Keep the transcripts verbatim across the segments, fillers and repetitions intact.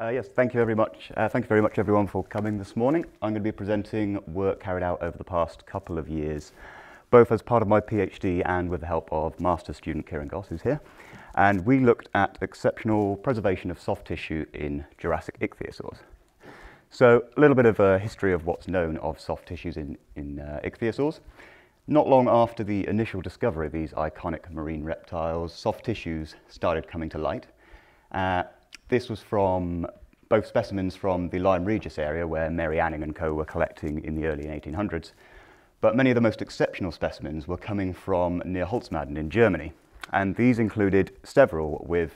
Uh, yes, thank you very much. Uh, thank you very much, everyone, for coming this morning. I'm going to be presenting work carried out over the past couple of years, both as part of my PhD and with the help of master's student Kieran Goss, who's here. And we looked at exceptional preservation of soft tissue in Jurassic ichthyosaurs. So a little bit of a history of what's known of soft tissues in, in uh, ichthyosaurs. Not long after the initial discovery of these iconic marine reptiles, soft tissues started coming to light. Uh, This was from both specimens from the Lyme Regis area, where Mary Anning and co were collecting in the early eighteen hundreds. But many of the most exceptional specimens were coming from near Holzmaden in Germany. And these included several with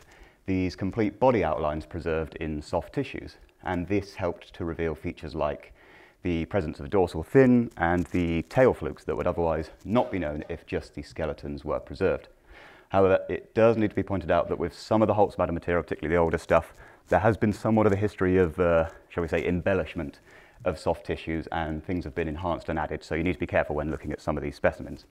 these complete body outlines preserved in soft tissues. And this helped to reveal features like the presence of the dorsal fin and the tail flukes that would otherwise not be known if just the skeletons were preserved. However, it does need to be pointed out that with some of the Holzmaden material, particularly the older stuff, there has been somewhat of a history of, uh, shall we say, embellishment of soft tissues, and things have been enhanced and added, so you need to be careful when looking at some of these specimens.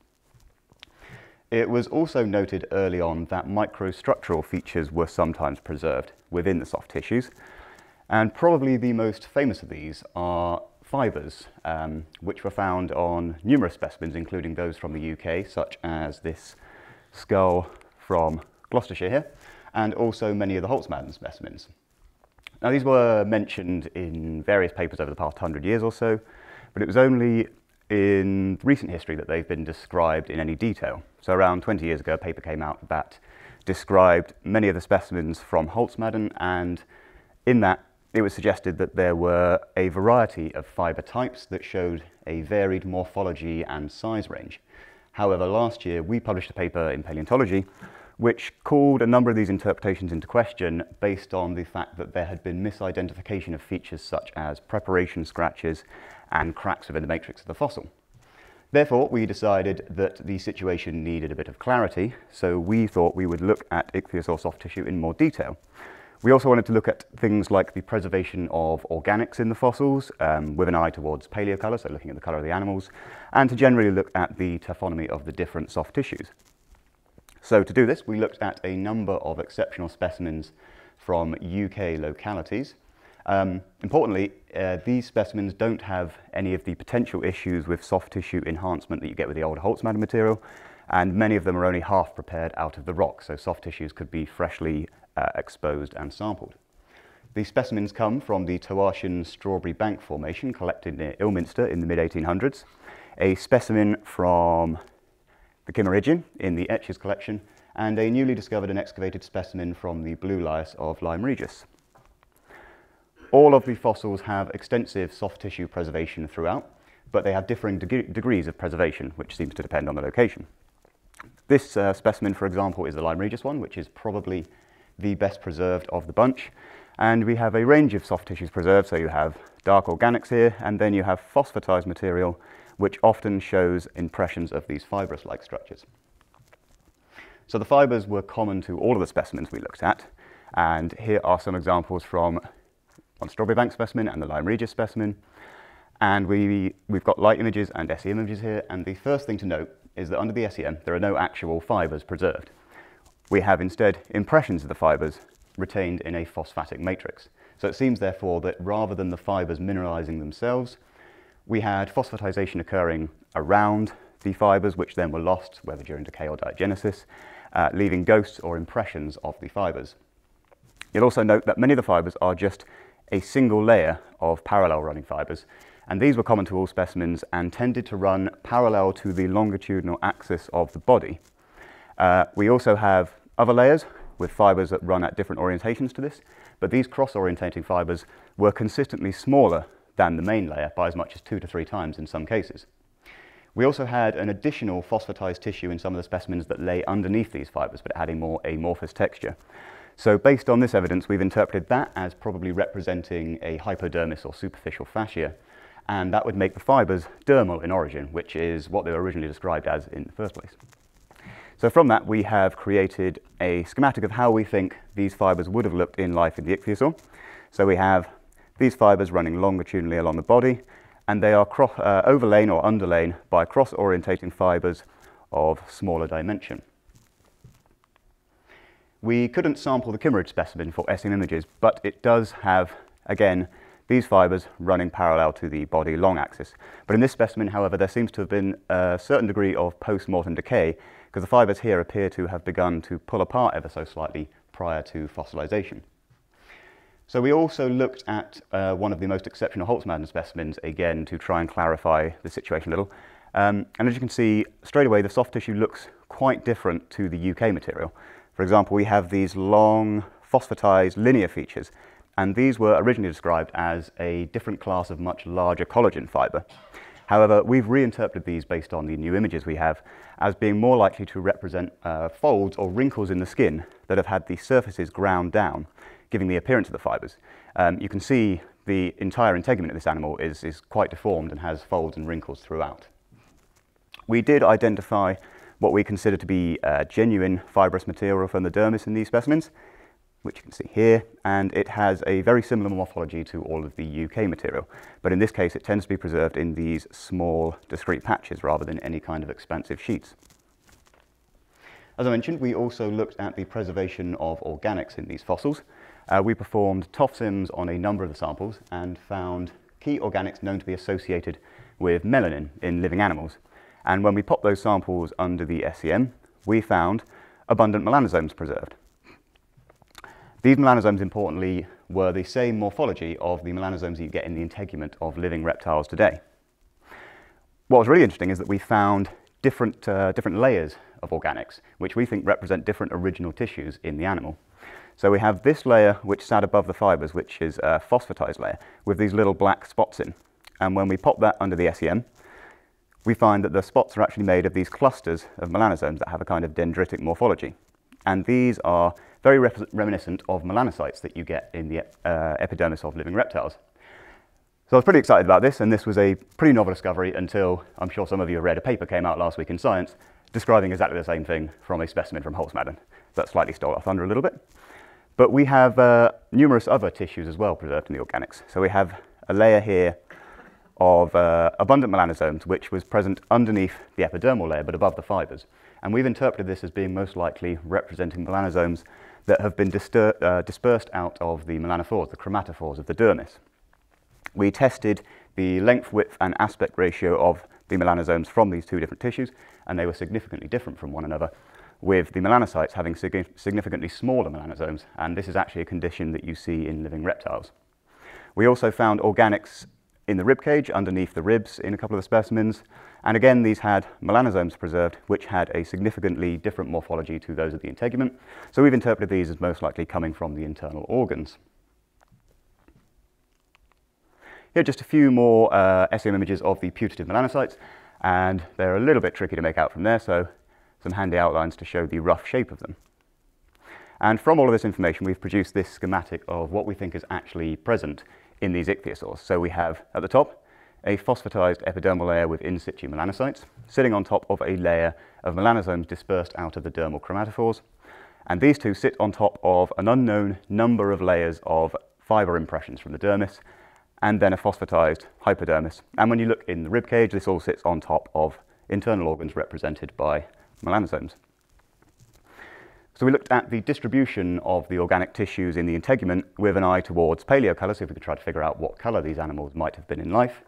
It was also noted early on that microstructural features were sometimes preserved within the soft tissues, and probably the most famous of these are fibres, um, which were found on numerous specimens, including those from the U K, such as this skull from Gloucestershire here, and also many of the Holzmaden specimens. Now, these were mentioned in various papers over the past hundred years or so, but it was only in recent history that they've been described in any detail. So around twenty years ago, a paper came out that described many of the specimens from Holzmaden, and in that it was suggested that there were a variety of fibre types that showed a varied morphology and size range. However, last year we published a paper in Palaeontology which called a number of these interpretations into question based on the fact that there had been misidentification of features such as preparation scratches and cracks within the matrix of the fossil. Therefore, we decided that the situation needed a bit of clarity, so we thought we would look at ichthyosaur soft tissue in more detail. We also wanted to look at things like the preservation of organics in the fossils, um, with an eye towards paleocolour, so looking at the colour of the animals, and to generally look at the taphonomy of the different soft tissues. So to do this, we looked at a number of exceptional specimens from U K localities. Um, importantly, uh, these specimens don't have any of the potential issues with soft tissue enhancement that you get with the old Holzmaden material, and many of them are only half prepared out of the rock, so soft tissues could be freshly Uh, exposed and sampled. These specimens come from the Toarcian Strawberry Bank Formation collected near Ilminster in the mid eighteen hundreds, a specimen from the Kimmeridgian in the Etches collection, and a newly discovered and excavated specimen from the Blue Lias of Lyme Regis. All of the fossils have extensive soft tissue preservation throughout, but they have differing deg degrees of preservation, which seems to depend on the location. This uh, specimen, for example, is the Lyme Regis one, which is probably the best preserved of the bunch, and we have a range of soft tissues preserved, so you have dark organics here, and then you have phosphatized material which often shows impressions of these fibrous-like structures. So the fibers were common to all of the specimens we looked at, and here are some examples from one Strawberry Bank specimen and the Lyme Regis specimen, and we, we've got light images and S E M images here, and the first thing to note is that under the S E M there are no actual fibers preserved. We have instead impressions of the fibres retained in a phosphatic matrix. So it seems therefore that rather than the fibres mineralising themselves, we had phosphatisation occurring around the fibres, which then were lost, whether during decay or diagenesis, uh, leaving ghosts or impressions of the fibres. You'll also note that many of the fibres are just a single layer of parallel running fibres, and these were common to all specimens and tended to run parallel to the longitudinal axis of the body. Uh, we also have other layers with fibres that run at different orientations to this, but these cross-orientating fibres were consistently smaller than the main layer by as much as two to three times in some cases. We also had an additional phosphatised tissue in some of the specimens that lay underneath these fibres, but it had a more amorphous texture. So based on this evidence, we've interpreted that as probably representing a hypodermis or superficial fascia, and that would make the fibres dermal in origin, which is what they were originally described as in the first place. So from that, we have created a schematic of how we think these fibres would have looked in life in the ichthyosaur. So we have these fibres running longitudinally along the body, and they are cross, uh, overlain or underlain by cross-orientating fibres of smaller dimension. We couldn't sample the Kimmeridge specimen for S E M images, but it does have, again, these fibres running parallel to the body long axis. But in this specimen, however, there seems to have been a certain degree of post-mortem decay, because the fibres here appear to have begun to pull apart ever so slightly prior to fossilisation. So we also looked at uh, one of the most exceptional Holzmaden specimens, again, to try and clarify the situation a little. Um, and as you can see, straight away, the soft tissue looks quite different to the U K material. For example, we have these long, phosphatized linear features, and these were originally described as a different class of much larger collagen fiber. However, we've reinterpreted these based on the new images we have as being more likely to represent uh, folds or wrinkles in the skin that have had the surfaces ground down, giving the appearance of the fibres. Um, you can see the entire integument of this animal is, is quite deformed and has folds and wrinkles throughout. We did identify what we consider to be uh, genuine fibrous material from the dermis in these specimens, which you can see here, and it has a very similar morphology to all of the U K material, but in this case it tends to be preserved in these small discrete patches rather than any kind of expansive sheets. As I mentioned, we also looked at the preservation of organics in these fossils. Uh, we performed TOF-SIMS on a number of the samples and found key organics known to be associated with melanin in living animals. And when we popped those samples under the S E M, we found abundant melanosomes preserved. These melanosomes, importantly, were the same morphology of the melanosomes that you get in the integument of living reptiles today. What was really interesting is that we found different, uh, different layers of organics, which we think represent different original tissues in the animal. So we have this layer which sat above the fibres, which is a phosphatized layer, with these little black spots in. And when we pop that under the S E M, we find that the spots are actually made of these clusters of melanosomes that have a kind of dendritic morphology. And these are very rep reminiscent of melanocytes that you get in the ep uh, epidermis of living reptiles. So I was pretty excited about this, and this was a pretty novel discovery until, I'm sure some of you have read, a paper came out last week in Science describing exactly the same thing from a specimen from Holzmaden. That slightly stole our thunder a little bit. But we have uh, numerous other tissues as well preserved in the organics. So we have a layer here of uh, abundant melanosomes, which was present underneath the epidermal layer but above the fibres. And we've interpreted this as being most likely representing melanosomes that have been uh, dispersed out of the melanophores, the chromatophores of the dermis. We tested the length, width and aspect ratio of the melanosomes from these two different tissues, and they were significantly different from one another, with the melanocytes having sig significantly smaller melanosomes, and this is actually a condition that you see in living reptiles. We also found organics in the rib cage, underneath the ribs in a couple of the specimens, and again these had melanosomes preserved which had a significantly different morphology to those of the integument, so we've interpreted these as most likely coming from the internal organs. Here are just a few more uh, S E M images of the putative melanocytes, and they're a little bit tricky to make out from there, so some handy outlines to show the rough shape of them. And from all of this information, we've produced this schematic of what we think is actually present in these ichthyosaurs. So we have, at the top, a phosphatized epidermal layer with in situ melanocytes, sitting on top of a layer of melanosomes dispersed out of the dermal chromatophores. And these two sit on top of an unknown number of layers of fiber impressions from the dermis, and then a phosphatized hypodermis. And when you look in the rib cage, this all sits on top of internal organs represented by melanosomes. So we looked at the distribution of the organic tissues in the integument with an eye towards paleo colour, so if we could try to figure out what colour these animals might have been in life.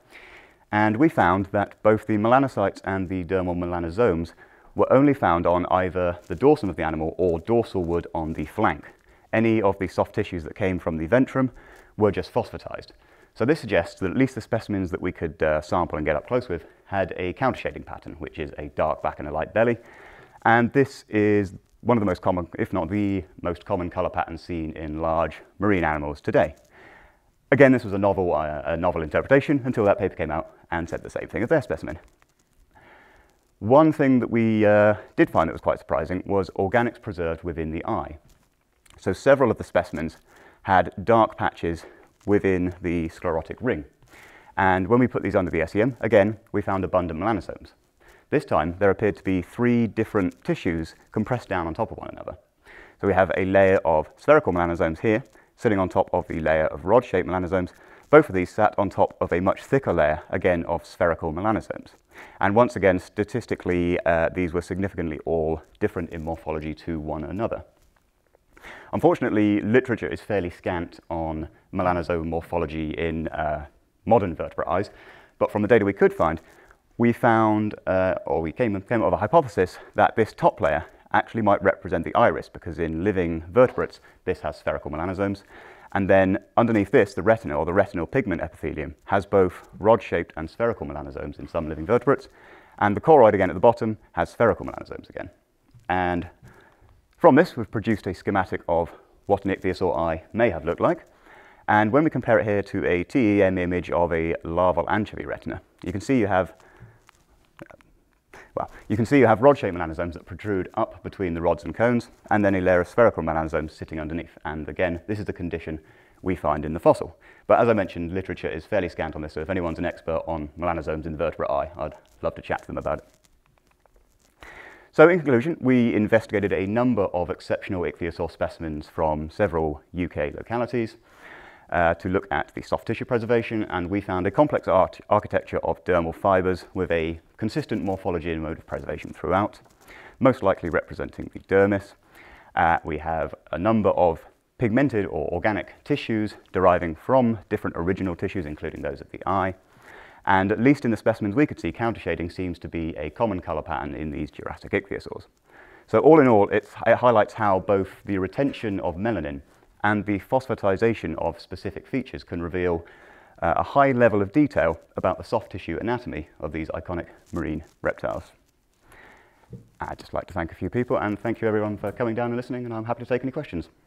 And we found that both the melanocytes and the dermal melanosomes were only found on either the dorsum of the animal or dorsal wood on the flank. Any of the soft tissues that came from the ventrum were just phosphatized. So this suggests that at least the specimens that we could uh, sample and get up close with had a countershading pattern, which is a dark back and a light belly. And this is one of the most common, if not the most common, colour pattern seen in large marine animals today. Again, this was a novel, uh, a novel interpretation until that paper came out and said the same thing as their specimen. One thing that we uh, did find that was quite surprising was organics preserved within the eye. So several of the specimens had dark patches within the sclerotic ring. And when we put these under the S E M, again, we found abundant melanosomes. This time, there appeared to be three different tissues compressed down on top of one another. So we have a layer of spherical melanosomes here, sitting on top of the layer of rod-shaped melanosomes. Both of these sat on top of a much thicker layer, again, of spherical melanosomes. And once again, statistically, uh, these were significantly all different in morphology to one another. Unfortunately, literature is fairly scant on melanozoan morphology in uh, modern vertebrate eyes, but from the data we could find, we found, uh, or we came, came up with a hypothesis that this top layer actually might represent the iris, because in living vertebrates, this has spherical melanosomes. And then underneath this, the retina, or the retinal pigment epithelium, has both rod-shaped and spherical melanosomes in some living vertebrates. And the choroid, again at the bottom, has spherical melanosomes again. And from this, we've produced a schematic of what an ichthyosaur eye may have looked like. And when we compare it here to a T E M image of a larval anchovy retina, you can see you have Well, you can see you have rod-shaped melanosomes that protrude up between the rods and cones, and then a layer of spherical melanosomes sitting underneath. And again, this is the condition we find in the fossil. But as I mentioned, literature is fairly scant on this, so if anyone's an expert on melanosomes in the vertebrate eye, I'd love to chat to them about it. So in conclusion, we investigated a number of exceptional ichthyosaur specimens from several U K localities uh, to look at the soft tissue preservation, and we found a complex art architecture of dermal fibres with a consistent morphology and mode of preservation throughout, most likely representing the dermis. Uh, we have a number of pigmented or organic tissues deriving from different original tissues, including those of the eye. And at least in the specimens we could see, countershading seems to be a common colour pattern in these Jurassic ichthyosaurs. So all in all, it's, it highlights how both the retention of melanin and the phosphatization of specific features can reveal Uh, a high level of detail about the soft tissue anatomy of these iconic marine reptiles. I'd just like to thank a few people, and thank you everyone for coming down and listening, and I'm happy to take any questions.